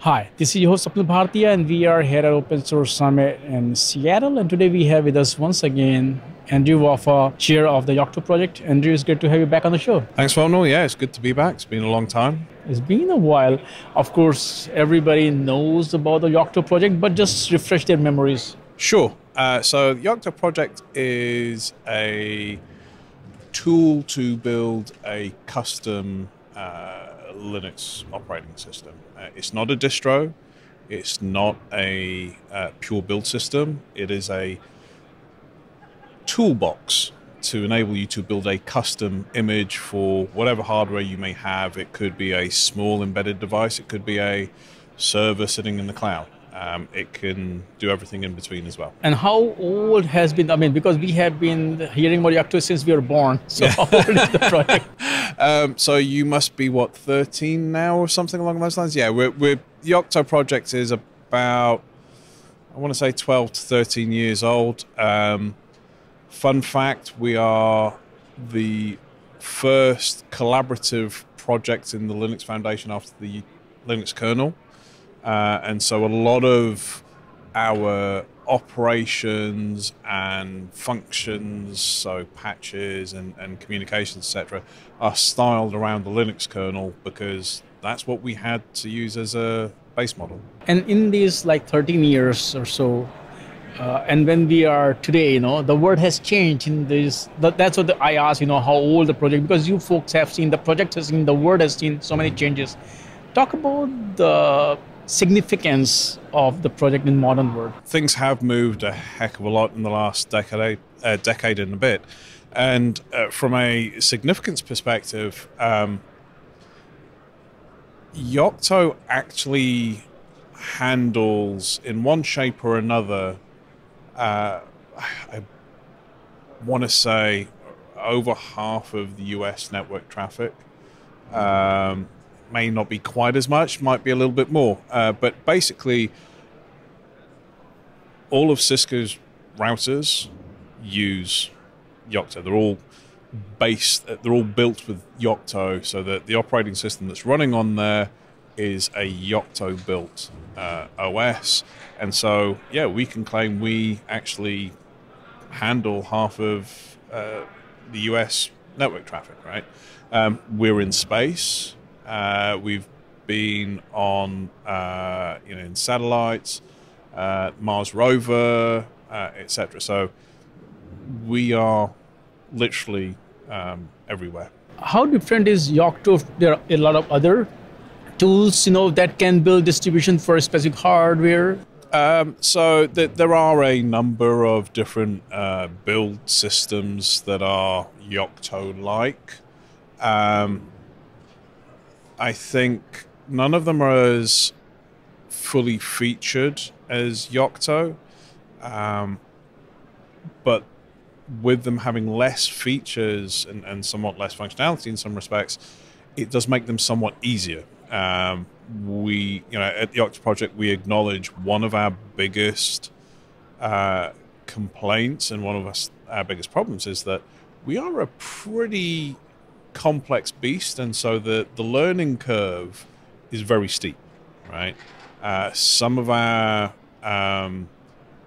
Hi, this is your host Sapul Bhartia, and we are here at Open Source Summit in Seattle. And today we have with us once again Andrew Wafaa, chair of the Yocto Project. Andrew, it's good to have you back on the show. Thanks, Vamno. Yeah, it's good to be back. It's been a long time. It's been a while. Of course, everybody knows about the Yocto Project, but just refresh their memories. Sure. So the Yocto Project is a tool to build a custom Linux operating system. It's not a distro. It's not a pure build system. It is a toolbox to enable you to build a custom image for whatever hardware you may have. It could be a small embedded device. It could be a server sitting in the cloud. It can do everything in between as well. And how old has been, I mean, because we have been hearing about Yocto since we were born. So how old is the project? So you must be, what, 13 now or something along those lines? Yeah, the Yocto Project is about, I want to say 12 to 13 years old. Fun fact, we are the first collaborative project in the Linux Foundation after the Linux kernel. And so a lot of our operations and functions, so patches and communications, etc., are styled around the Linux kernel because that's what we had to use as a base model. And in these like 13 years or so, and when we are today, you know, the world has changed in this. That's what I asked, you know, how old the project, because you folks have seen, the project has seen, the world has seen so many changes. Talk about the significance of the project in modern world. Things have moved a heck of a lot in the last decade and a bit. And from a significance perspective, Yocto actually handles, in one shape or another, I want to say over half of the US network traffic. May not be quite as much, might be a little bit more. But basically, all of Cisco's routers use Yocto. They're all built with Yocto, so that the operating system that's running on there is a Yocto-built OS. And so, yeah, we can claim we actually handle half of the US network traffic, right? We're in space. We've been on, you know, in satellites, Mars rover, etc. So we are literally everywhere. How different is Yocto? There are a lot of other tools, you know, that can build distribution for a specific hardware. So there are a number of different build systems that are Yocto-like. I think none of them are as fully featured as Yocto, but with them having less features and somewhat less functionality in some respects, it does make them somewhat easier. We, you know, at the Yocto Project, we acknowledge one of our biggest complaints and one of our biggest problems is that we are a pretty complex beast, and so the learning curve is very steep, right? Some of our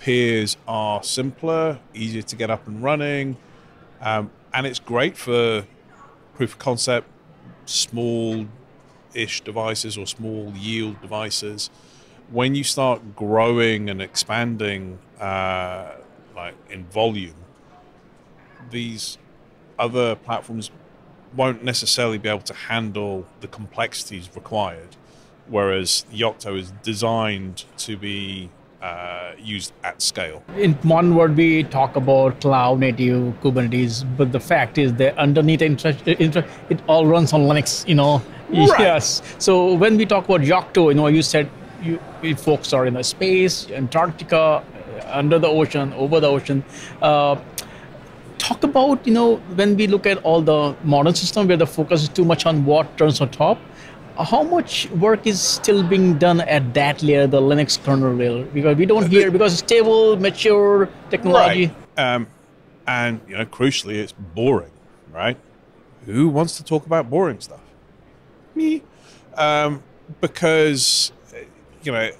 peers are simpler, easier to get up and running, and it's great for proof of concept, small-ish devices or small yield devices. When you start growing and expanding like in volume, these other platforms won't necessarily be able to handle the complexities required, whereas Yocto is designed to be used at scale. In modern world, we talk about cloud native Kubernetes, but the fact is that underneath it all runs on Linux, you know. Right. Yes. So when we talk about Yocto, you know, you said you folks are in a space, Antarctica, under the ocean, over the ocean. Talk about, you know, when we look at all the modern system where the focus is too much on what turns on top, how much work is still being done at that layer, the Linux kernel layer? Because we don't hear, because it's stable, mature technology. Right. And, you know, crucially, it's boring, right? Who wants to talk about boring stuff? Me. Because you know,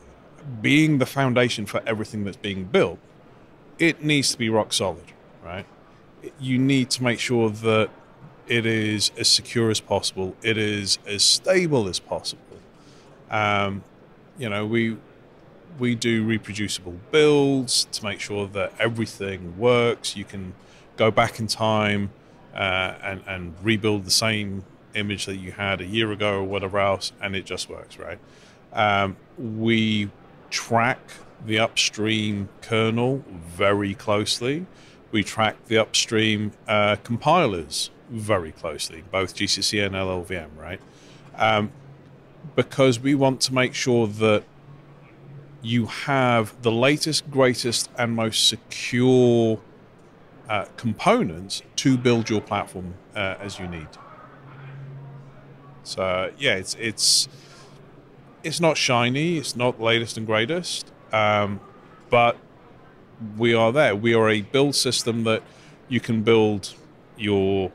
being the foundation for everything that's being built, it needs to be rock solid, right? You need to make sure that it is as secure as possible. It is as stable as possible. You know, we do reproducible builds to make sure that everything works. You can go back in time and rebuild the same image that you had a year ago or whatever else, and it just works, right? We track the upstream kernel very closely. We track the upstream compilers very closely, both GCC and LLVM, right? Because we want to make sure that you have the latest, greatest, and most secure components to build your platform as you need. So yeah, it's not shiny, it's not latest and greatest, but we are there. We are a build system that you can build your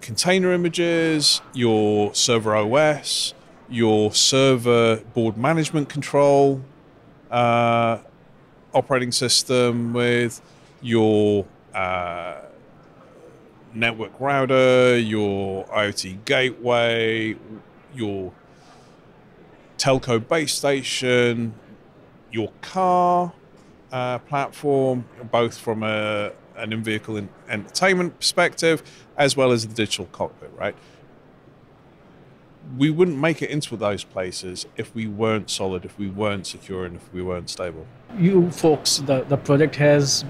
container images, your server OS, your server board management control operating system with, your network router, your IoT gateway, your telco base station, your car platform, both from an in-vehicle entertainment perspective, as well as the digital cockpit, right? We wouldn't make it into those places if we weren't solid, if we weren't secure, and if we weren't stable. You folks, the project is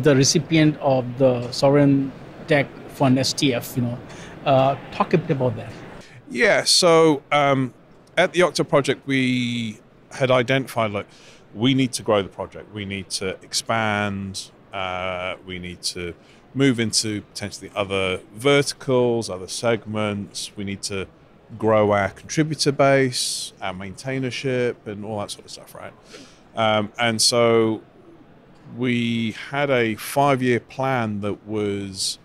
the recipient of the Sovereign Tech Fund, STF, you know. Talk a bit about that. Yeah, so at the Yocto Project, we had identified, look, we need to grow the project. We need to expand. We need to move into potentially other verticals, other segments. We need to grow our contributor base, our maintainership, and all that sort of stuff, right? And so we had a 5-year plan that was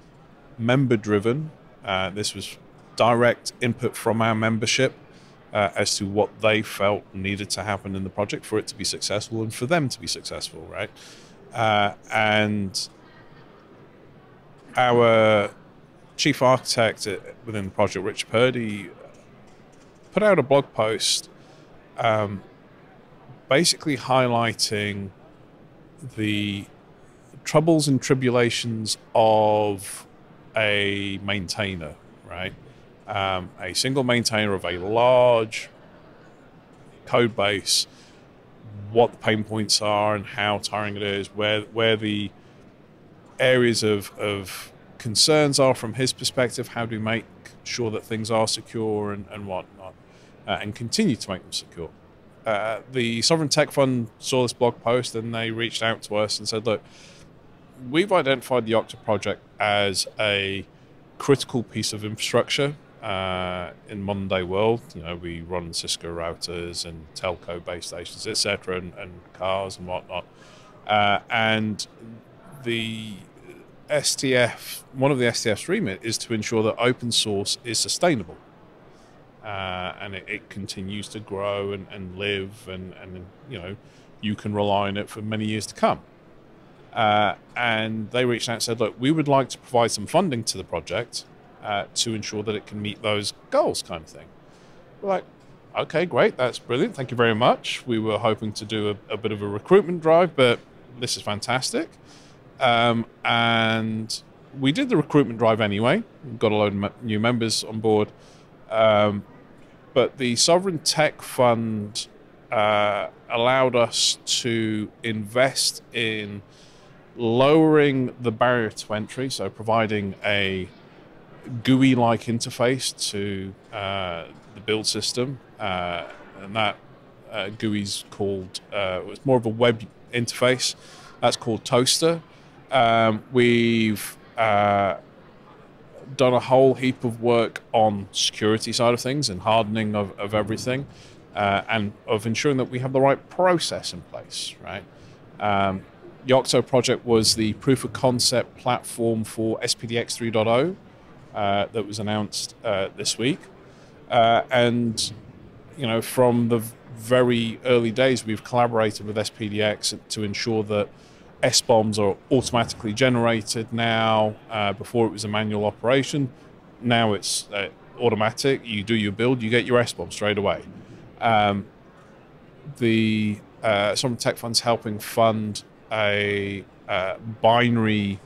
member-driven. This was direct input from our membership as to what they felt needed to happen in the project for it to be successful and for them to be successful, right? And our chief architect within the project, Rich Purdy, put out a blog post basically highlighting the troubles and tribulations of a maintainer, right? A single maintainer of a large code base, what the pain points are and how tiring it is, where the areas of concerns are from his perspective, how do we make sure that things are secure and whatnot, and continue to make them secure. The Sovereign Tech Fund saw this blog post and they reached out to us and said, look, we've identified the Yocto Project as a critical piece of infrastructure in modern day world. You know, we run Cisco routers and telco base stations, etc., and cars and whatnot. And the STF, one of the STF's remit is to ensure that open source is sustainable. And it continues to grow and live, and you know, you can rely on it for many years to come. And they reached out and said, look, we would like to provide some funding to the project to ensure that it can meet those goals, kind of thing. We're like, okay, great, that's brilliant, thank you very much. We were hoping to do a bit of a recruitment drive, but this is fantastic. And we did the recruitment drive anyway. We got a load of new members on board. But the Sovereign Tech Fund allowed us to invest in lowering the barrier to entry, so providing a GUI-like interface to the build system. And that GUI's called, it's more of a web interface. That's called Toaster. We've done a whole heap of work on security side of things and hardening of everything, and of ensuring that we have the right process in place, right? Yocto Project was the proof of concept platform for SPDX 3.0 that was announced this week. And, you know, from the very early days, we've collaborated with SPDX to ensure that SBOMs are automatically generated now. Before it was a manual operation. Now it's automatic. You do your build, you get your SBOM straight away. The Sovereign Tech Fund's helping fund a binary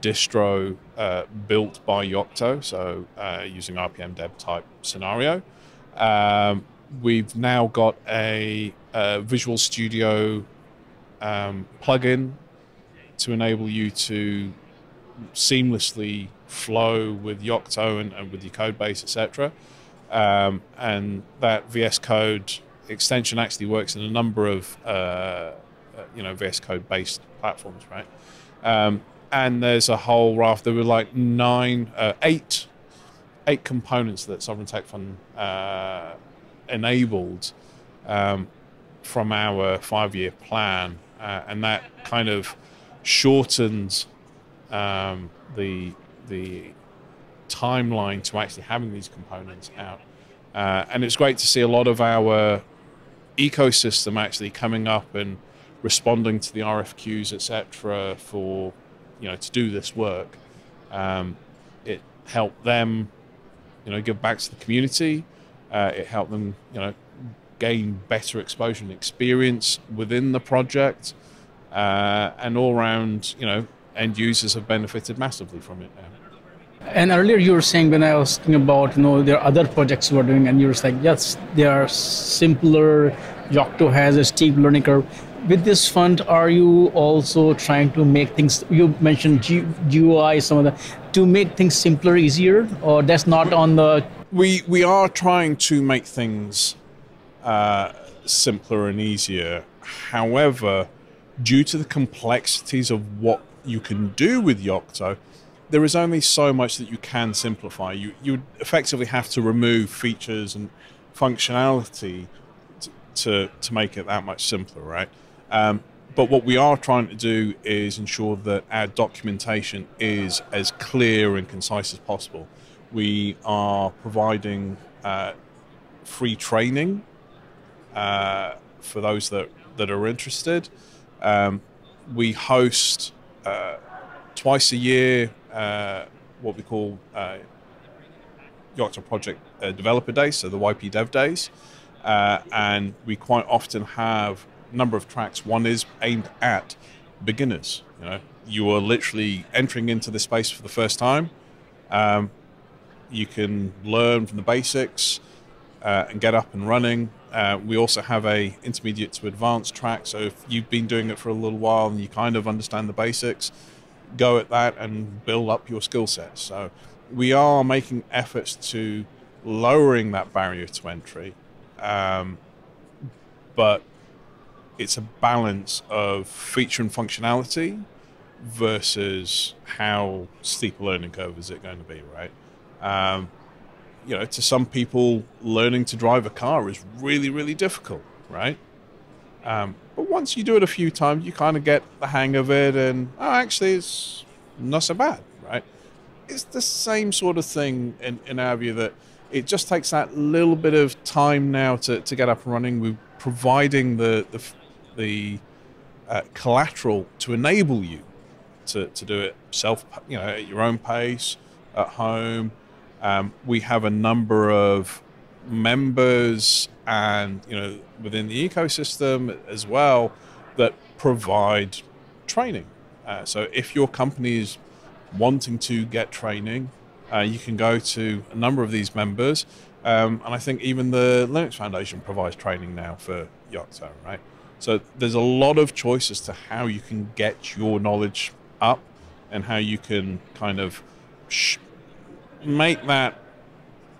distro built by Yocto, so using RPM dev type scenario. We've now got a Visual Studio plugin to enable you to seamlessly flow with Yocto and with your code base, etc. And that VS Code extension actually works in a number of VS Code based platforms, right? And there's a whole raft. There were like eight components that Sovereign Tech Fund enabled from our 5-year plan, and that kind of shortens the timeline to actually having these components out. And it's great to see a lot of our ecosystem actually coming up and responding to the RFQs, etc., for to do this work. It helped them, give back to the community. It helped them, gain better exposure and experience within the project, and all around, end users have benefited massively from it now. And earlier you were saying, when I was thinking about, there are other projects you are doing, and you were like, yes, they are simpler, Yocto has a steep learning curve. With this fund, are you also trying to make things, you mentioned GUI, some of that, to make things simpler, easier, or that's not on the... We are trying to make things simpler and easier. However, due to the complexities of what you can do with Yocto, there is only so much that you can simplify. You effectively have to remove features and functionality to make it that much simpler, right? But what we are trying to do is ensure that our documentation is as clear and concise as possible. We are providing free training for those that are interested. We host twice a year what we call Yocto Project Developer Days, so the YP Dev Days, and we quite often have a number of tracks. One is aimed at beginners. You are literally entering into the space for the first time. You can learn from the basics and get up and running. We also have a intermediate to advanced track, so if you've been doing it for a little while and you kind of understand the basics, go at that and build up your skill sets. So we are making efforts to lowering that barrier to entry, but it's a balance of feature and functionality versus how steep a learning curve is it going to be, right? To some people, learning to drive a car is really, really difficult, right? But once you do it a few times, you kind of get the hang of it, and actually, it's not so bad, right? It's the same sort of thing in our view, that it just takes that little bit of time now to get up and running. We're providing the collateral to enable you to do it self, at your own pace, at home. We have a number of members and within the ecosystem as well that provide training. So if your company is wanting to get training, you can go to a number of these members, and I think even the Linux Foundation provides training now for Yocto, right? So there's a lot of choices to how you can get your knowledge up and how you can kind of make that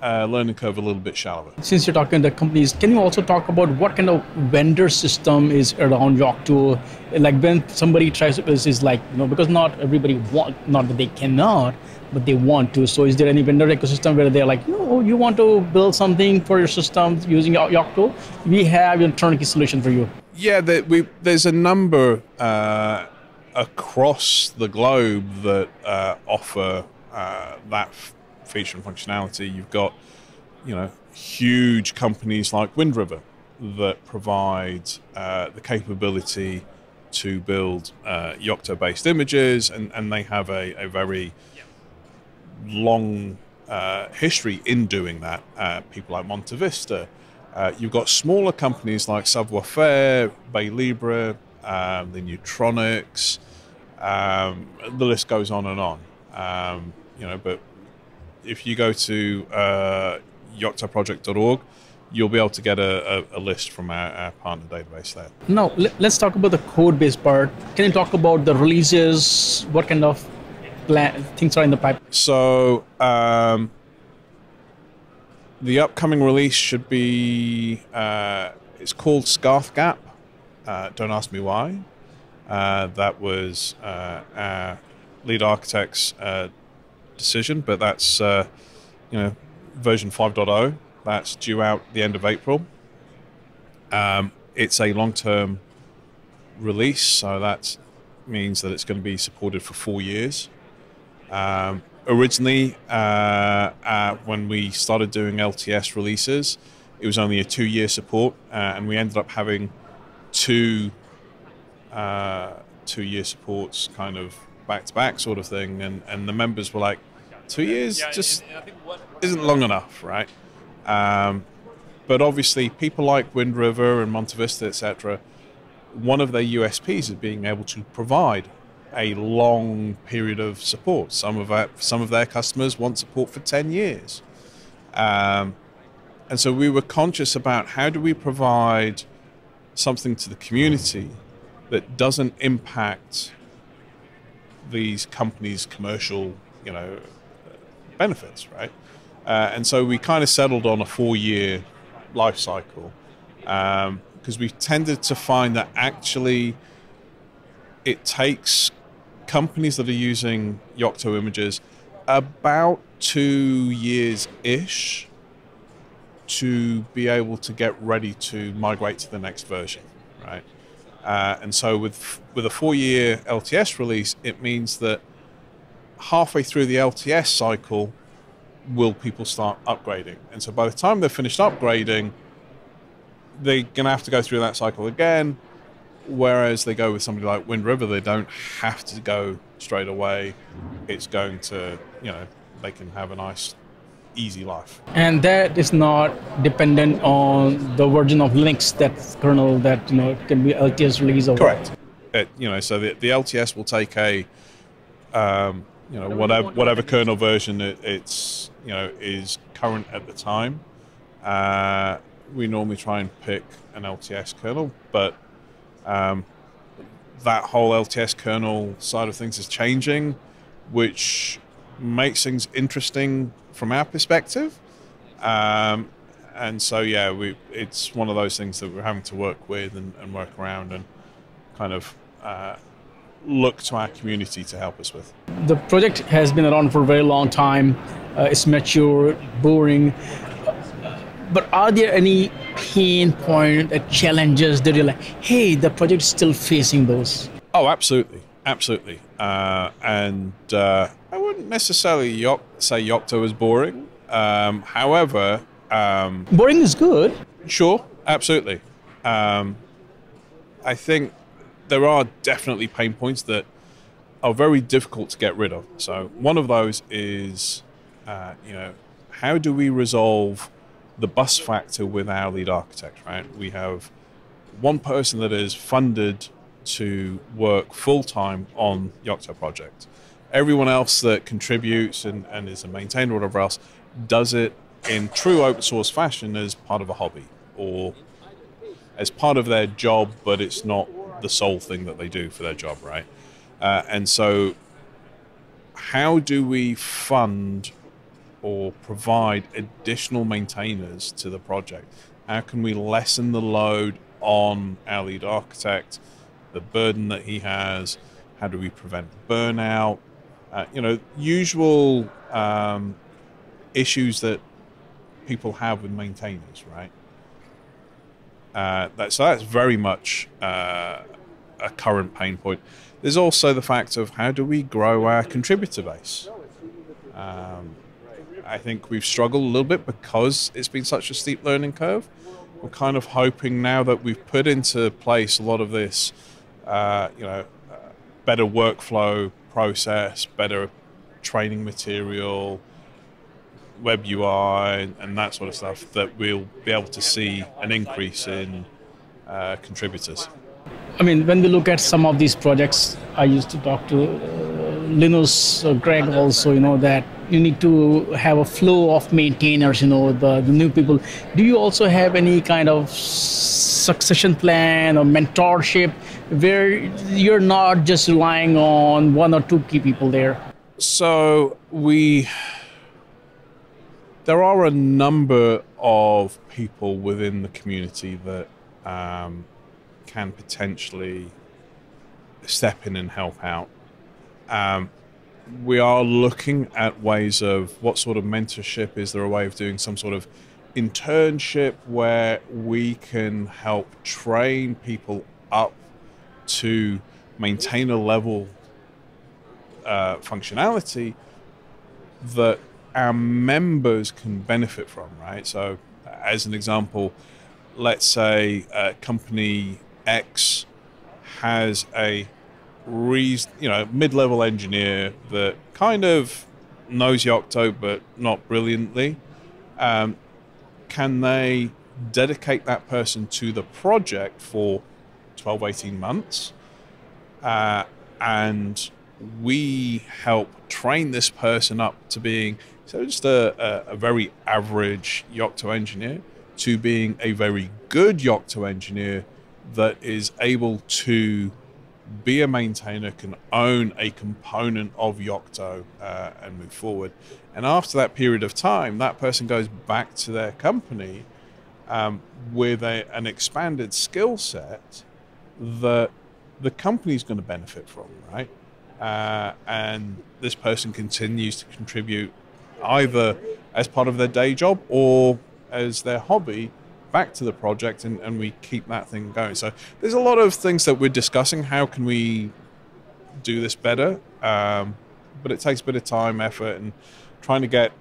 learning curve a little bit shallower. Since you're talking to companies, can you also talk about what kind of vendor system is around Yocto? Like when somebody tries to, is like, because not everybody want, not that they cannot, but they want to. So is there any vendor ecosystem where they're like, you want to build something for your system using Yocto? We have your turnkey solution for you. Yeah, there's a number across the globe that offer that feature and functionality. You've got, huge companies like Wind River, that provides the capability to build Yocto-based images, and they have a very long history in doing that. People like MontaVista. You've got smaller companies like Savoie Faire, Bay Libre, the Neutronics. The list goes on and on. You know, but if you go to yoctoproject.org, you'll be able to get a list from our partner database there. Now, let's talk about the code-based part. Can you talk about the releases? What kind of things are in the pipeline? So, the upcoming release should be, it's called Scarth Gap. Don't ask me why. That was our lead architect's decision, but that's, you know, version 5.0. That's due out the end of April. It's a long-term release, so that means that it's going to be supported for 4 years. Originally, when we started doing LTS releases, it was only a 2-year support, and we ended up having two-year supports kind of back-to-back sort of thing, and the members were like, 2 years just isn't long enough, right? But obviously, people like Wind River and MontaVista, etc., one of their USPs is being able to provide a long period of support. Some of their customers want support for 10 years. And so we were conscious about how do we provide something to the community that doesn't impact these companies' commercial, you know, benefits, right? And so we kind of settled on a 4-year life cycle because we've tended to find that actually it takes companies that are using Yocto images about 2 years-ish to be able to get ready to migrate to the next version, right? And so with a 4-year LTS release, it means that halfway through the LTS cycle, will people start upgrading? And so by the time they're finished upgrading, they're going to have to go through that cycle again, whereas they go with somebody like Wind River, they don't have to go straight away. It's going to, you know, they can have a nice, easy life. And that is not dependent on the version of Linux, that kernel that, you know, can be LTS release or correct. It, you know, so the LTS will take a, you know, whatever kernel version it's, you know, is current at the time. We normally try and pick an LTS kernel, but that whole LTS kernel side of things is changing, which makes things interesting from our perspective. And so, yeah, it's one of those things that we're having to work with and work around and kind of look to our community to help us with. The project has been around for a very long time. It's mature, boring. But are there any pain point, challenges that you're like, hey, the project's still facing those? Oh, absolutely. Absolutely. And I wouldn't necessarily say Yocto is boring. However... boring is good. Sure. Absolutely. I think there are definitely pain points that are very difficult to get rid of. So one of those is, you know, how do we resolve the bus factor with our lead architect, right? We have one person that is funded to work full-time on Yocto Project. Everyone else that contributes and is a maintainer or whatever else does it in true open source fashion as part of a hobby or as part of their job, but it's not the sole thing that they do for their job, right? And so how do we fund or provide additional maintainers to the project? How can we lessen the load on our lead architect, the burden that he has? How do we prevent burnout? You know, usual issues that people have with maintainers, right? So that's very much a current pain point. There's also the fact of how do we grow our contributor base? I think we've struggled a little bit because it's been such a steep learning curve. we're kind of hoping now that we've put into place a lot of this, better workflow process, better training material, web UI, and that sort of stuff, that we'll be able to see an increase in contributors. I mean, when we look at some of these projects, I used to talk to Linus, Greg also, that you need to have a flow of maintainers, the new people. Do you also have any kind of succession plan or mentorship where you're not just relying on one or two key people there? So there are a number of people within the community that can potentially step in and help out. We are looking at ways of what sort of mentorship. Is there a way of doing some sort of internship where we can help train people up to maintain a level functionality that our members can benefit from, right? So as an example, let's say company X has a mid-level engineer that kind of knows Yocto but not brilliantly. Can they dedicate that person to the project for 12, 18 months? And we help train this person up to being just a very average Yocto engineer to being a very good Yocto engineer that is able to be a maintainer, can own a component of Yocto and move forward. And after that period of time, that person goes back to their company with an expanded skill set that the company's going to benefit from, right? And this person continues to contribute either as part of their day job or as their hobby back to the project, and we keep that thing going. So there's a lot of things that we're discussing. How can we do this better? But it takes a bit of time, effort, and trying to get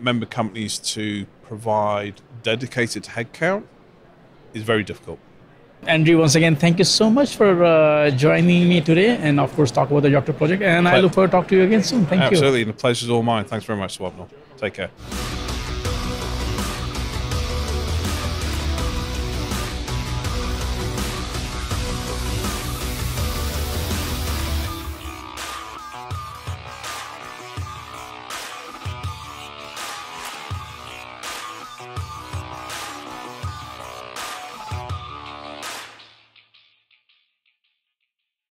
member companies to provide dedicated headcount is very difficult. Andrew, once again, thank you so much for joining me today and, of course, talk about the Yocto project. And I look forward to talking to you again soon. Thank you. Absolutely, and the pleasure's all mine. Thanks very much, Swapnil. Take care.